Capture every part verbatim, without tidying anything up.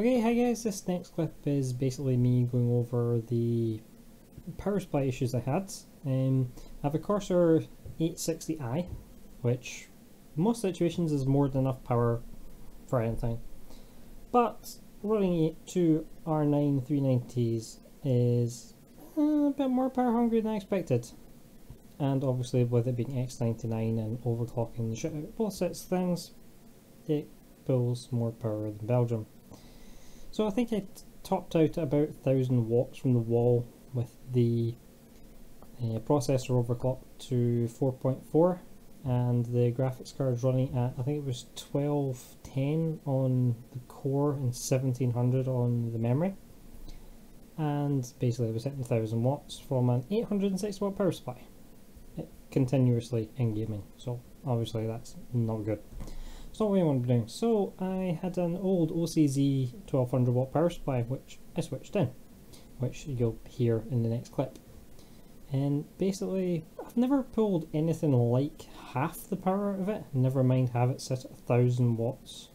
Okay, hi guys, this next clip is basically me going over the power supply issues I had. Um, I have a Corsair eight sixty i, which in most situations is more than enough power for anything. But running it to R nine three ninety s is a bit more power hungry than I expected. And obviously with it being X ninety-nine and overclocking the shit out of both sets of things, it pulls more power than Belgium. So I think I topped out at about one thousand watts from the wall with the uh, processor overclocked to four point four and the graphics card running at, I think it was twelve ten on the core and seventeen hundred on the memory, and basically it was hitting one thousand watts from an eight hundred sixty watt power supply it, continuously in gaming, so obviously that's not good. It's not what I want to be doing. So I had an old O C Z twelve hundred watt power supply which I switched in, which you'll hear in the next clip. And basically I've never pulled anything like half the power out of it, never mind have it set at one thousand watts,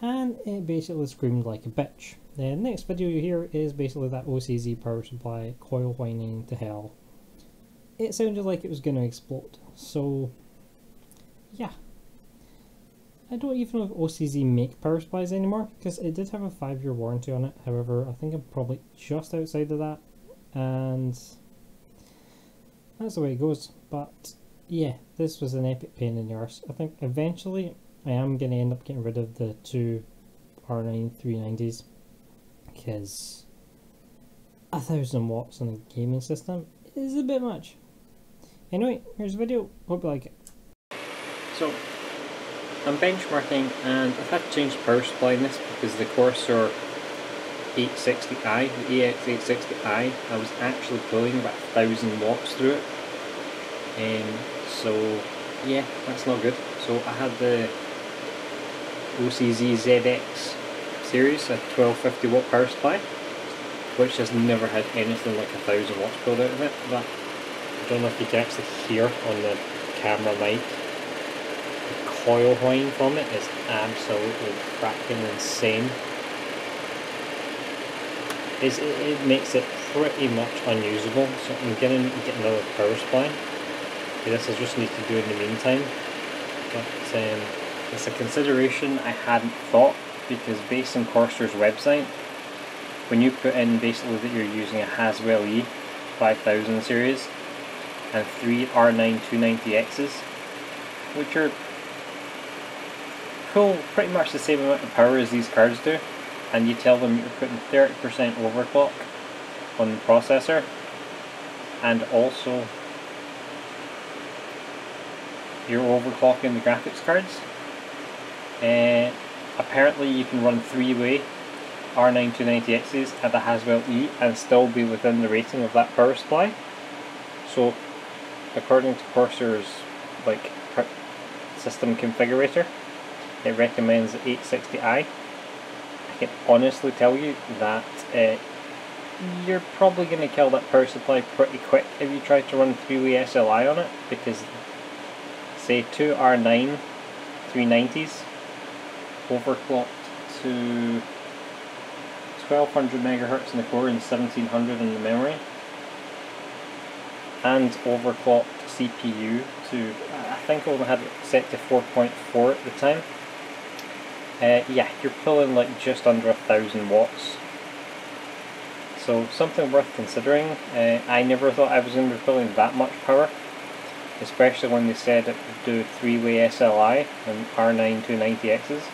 and it basically screamed like a bitch. The next video you hear is basically that O C Z power supply coil whining to hell. It sounded like it was going to explode, so yeah. I don't even know if O C Z make power supplies anymore, because it did have a five year warranty on it. However, I think I'm probably just outside of that, and that's the way it goes. But yeah, this was an epic pain in the arse. I think eventually I am going to end up getting rid of the two R nine three ninety s, because a thousand watts on a gaming system is a bit much. Anyway, here's the video. Hope you like it. So, I'm benchmarking, and I've had to change the power supply in this because the Corsair eight sixty i, the E X eight sixty i, I was actually pulling about one thousand watts through it. Um, so yeah, that's not good. So I had the O C Z Z X series, a twelve fifty watt power supply, which has never had anything like one thousand watts pulled out of it. But I don't know if you can actually hear on the camera mic. Coil whine from it is absolutely fracking insane. It's, it, it makes it pretty much unusable, so I'm going to need to get another power supply. Okay, this I just need to do in the meantime, but um, it's a consideration I hadn't thought, because based on Corsair's website, when you put in basically that you're using a Haswell E five thousand series and three R nine two ninety X's, which are pull pretty much the same amount of power as these cards do, and you tell them you're putting thirty percent overclock on the processor, and also you're overclocking the graphics cards. Uh, apparently you can run three way R nine two ninety X's at the Haswell E and still be within the rating of that power supply. So according to Corsair's like system configurator, it recommends eight sixty i. I can honestly tell you that uh, you're probably going to kill that power supply pretty quick if you try to run three way S L I on it, because say two R nine three ninety s overclocked to twelve hundred megahertz in the core and seventeen hundred in the memory, and overclocked C P U to, I think I only had it set to four point four at the time. Uh, yeah, you're pulling like just under a thousand watts, so something worth considering. Uh, I never thought I was going to be pulling that much power, especially when they said it would do three way S L I and R nine two ninety X's.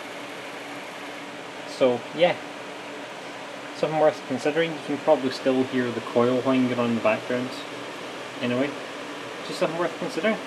So yeah, something worth considering. You can probably still hear the coil whine going on in the background. Anyway, just something worth considering.